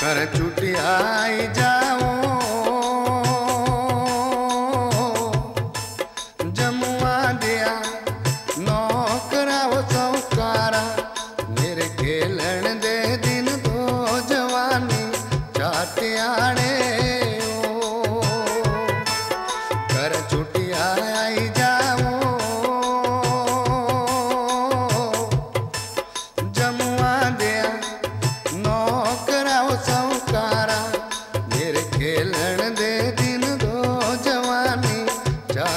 कर छुटियाई जाऊं जमुआ दिया नौकरा वो सौकारा मेरे खेलन दे दिन दो जवानी चाटियाने ओ कर छुटियाई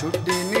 छुट्टी नी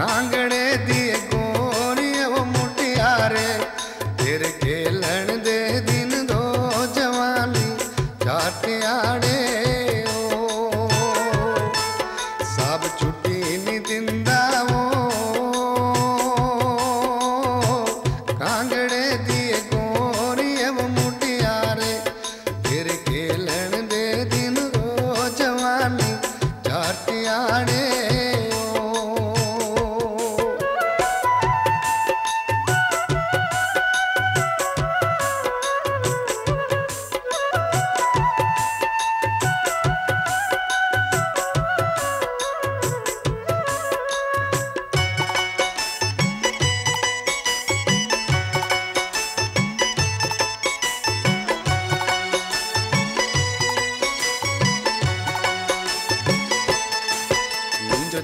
कांगड़े दिए गोरिया वो मुटियारे तेरे खेलन दे दिन दो जवानी चाटियाड़े ओ सब छुट्टी नी दिंदा कांगड़े दिए गोरिया वो मुटियारे खेलन दे दिन रो जवानी चाटियाड़े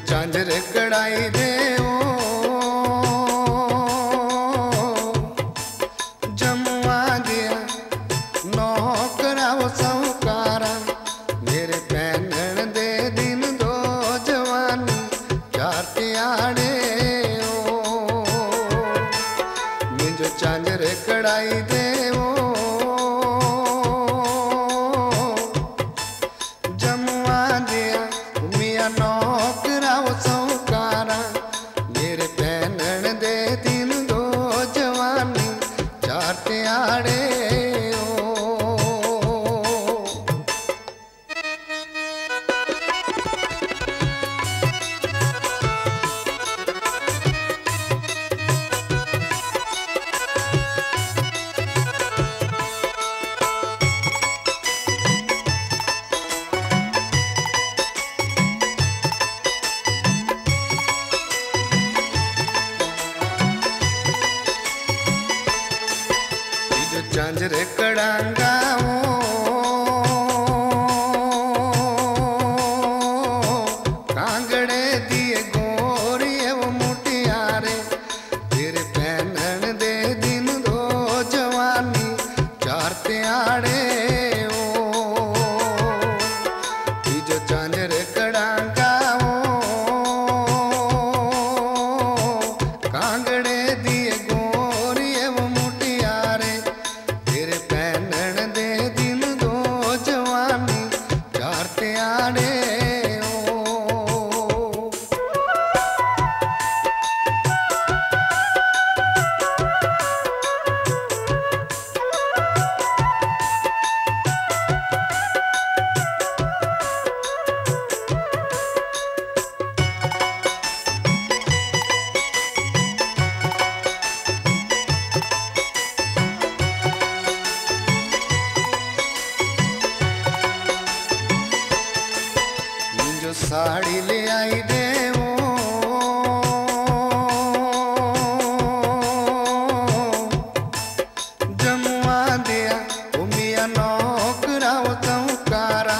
झांझर कड़ाई दे जमुआ दिया नौकरा वो साहूकारा मेरे पहनन दे दिन दो जवानी चाटियाड़े ओ मुझे झांझर कड़ाई दे झांझर कड़ांगा कांगड़े दिए गोरिया वो मुटियारे तेरे पहनन दे दिन दो जवानी चाटियाड़े ओ जो झांझर कड़ांगा कांगड़े दिए गोरिया वो मुटियारे साड़ी ले आई दे जमुआ दिया ओ मिया नौकरा वो साहूकारा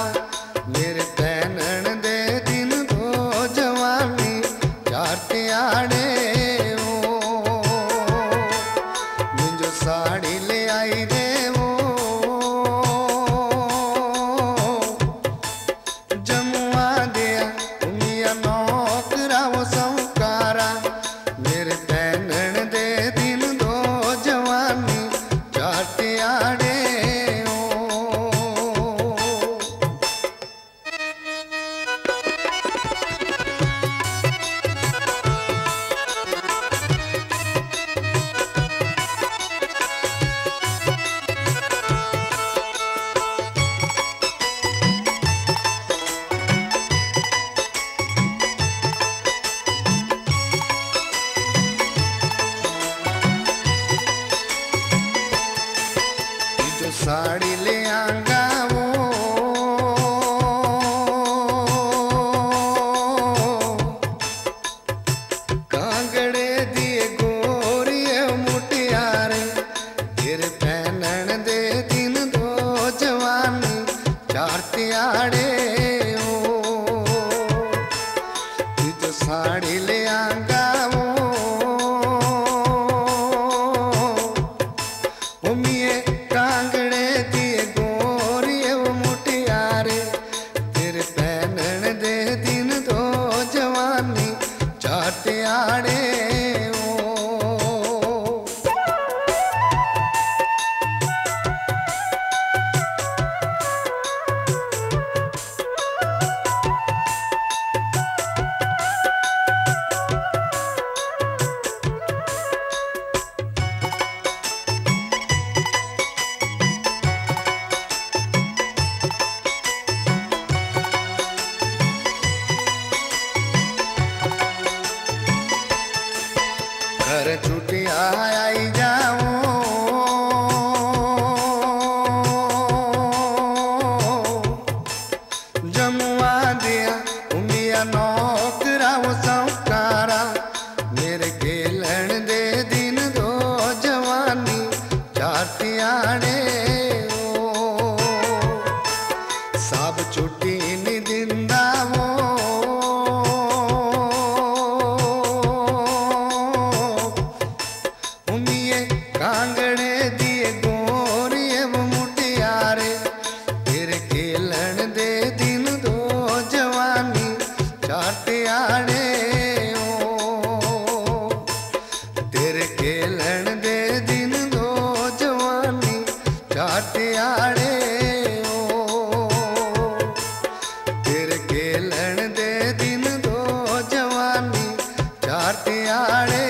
मेरे पहनन दे दिन दो जवानी चाटियाड़े मुझे साड़ी ले आई दे मेरे पहनन दे। घर छुट्टियाँ आई जाऊँ जमुआ दिया उमिया नौकरा वो सारा मेरे खेलन दे दिन दो जवानी चातिया ने ओ सब छुट्टी नी दिंदा वो उमिये कांगड़े दिए गोरिये वो मुटियारे मेरे खेलन दे दिन दो जवानी चातिया ने तेरे खेलन दे दिन दो जवानी चाटियाड़े ओ तेरे खेलन दे दिन दो जवानी चाटियाड़े।